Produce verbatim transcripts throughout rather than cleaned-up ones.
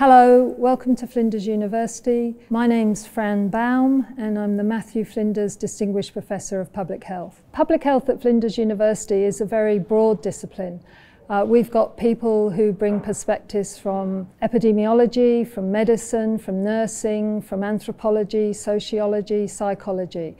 Hello, welcome to Flinders University. My name's Fran Baum and I'm the Matthew Flinders Distinguished Professor of Public Health. Public Health at Flinders University is a very broad discipline. Uh, we've got people who bring perspectives from epidemiology, from medicine, from nursing, from anthropology, sociology, psychology.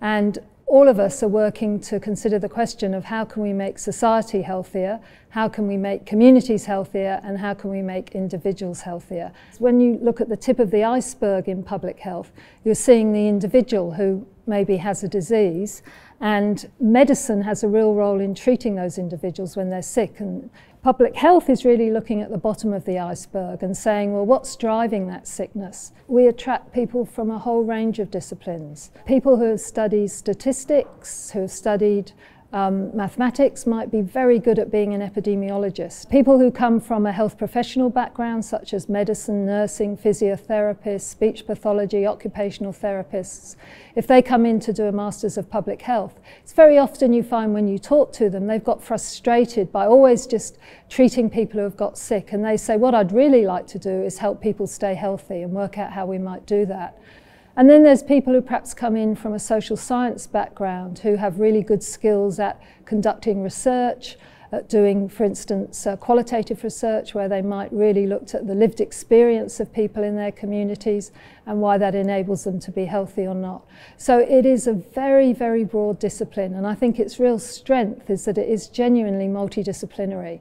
And all of us are working to consider the question of how can we make society healthier, how can we make communities healthier, and how can we make individuals healthier. When you look at the tip of the iceberg in public health, you're seeing the individual who maybe has a disease, and medicine has a real role in treating those individuals when they're sick. And public health is really looking at the bottom of the iceberg and saying, well, what's driving that sickness? We attract people from a whole range of disciplines. People who have studied statistics, who have studied Um, mathematics might be very good at being an epidemiologist. People who come from a health professional background such as medicine, nursing, physiotherapists, speech pathology, occupational therapists, if they come in to do a Masters of Public Health, it's very often you find when you talk to them they've got frustrated by always just treating people who have got sick, and they say what I'd really like to do is help people stay healthy and work out how we might do that. And then there's people who perhaps come in from a social science background who have really good skills at conducting research, at doing, for instance, uh, qualitative research, where they might really look at the lived experience of people in their communities and why that enables them to be healthy or not. So it is a very, very broad discipline, and I think its real strength is that it is genuinely multidisciplinary.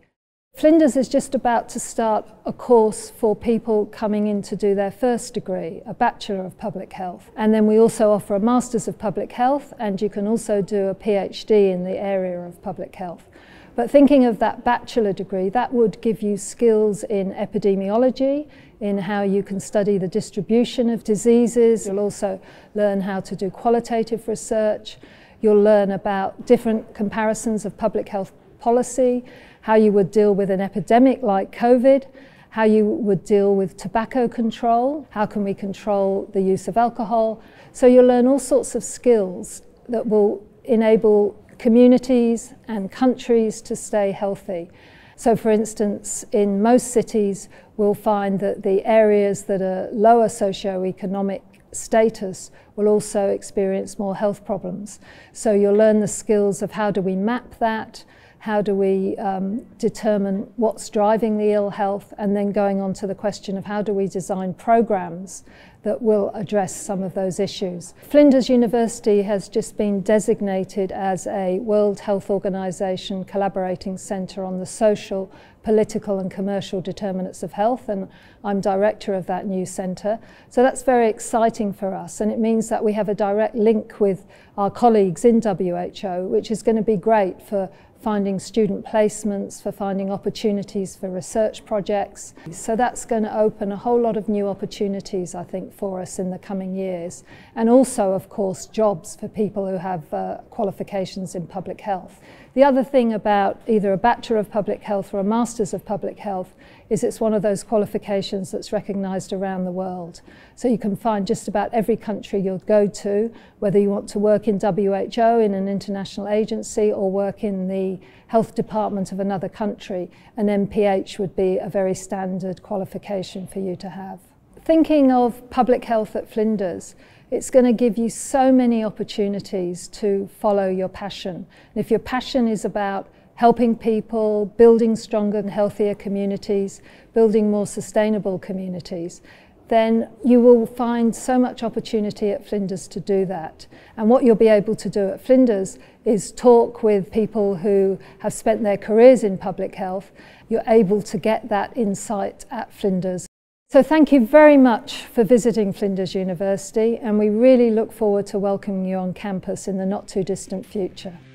Flinders is just about to start a course for people coming in to do their first degree, a Bachelor of Public Health. And then we also offer a Masters of Public Health, and you can also do a PhD in the area of public health. But thinking of that bachelor degree, that would give you skills in epidemiology, in how you can study the distribution of diseases. You'll also learn how to do qualitative research. You'll learn about different comparisons of public health policy, how you would deal with an epidemic like COVID, how you would deal with tobacco control, how can we control the use of alcohol. So you'll learn all sorts of skills that will enable communities and countries to stay healthy. So for instance, in most cities we'll find that the areas that are lower socioeconomic status will also experience more health problems. So you'll learn the skills of how do we map that, how do we um, determine what's driving the ill health, and then going on to the question of how do we design programs that will address some of those issues. Flinders University has just been designated as a World Health Organization collaborating centre on the social, political and commercial determinants of health, and I'm director of that new centre. So that's very exciting for us, and it means that we have a direct link with our colleagues in W H O, which is going to be great for finding student placements, for finding opportunities for research projects. So that's going to open a whole lot of new opportunities, I think, for us in the coming years. And also, of course, jobs for people who have uh, qualifications in public health. The other thing about either a Bachelor of Public Health or a Masters of Public Health is it's one of those qualifications that's recognised around the world. So you can find just about every country you'll go to, whether you want to work in W H O, in an international agency, or work in the health department of another country, an M P H would be a very standard qualification for you to have. Thinking of public health at Flinders, it's going to give you so many opportunities to follow your passion. And if your passion is about helping people, building stronger and healthier communities, building more sustainable communities, then you will find so much opportunity at Flinders to do that. And what you'll be able to do at Flinders is talk with people who have spent their careers in public health. You're able to get that insight at Flinders. So thank you very much for visiting Flinders University, and we really look forward to welcoming you on campus in the not too distant future.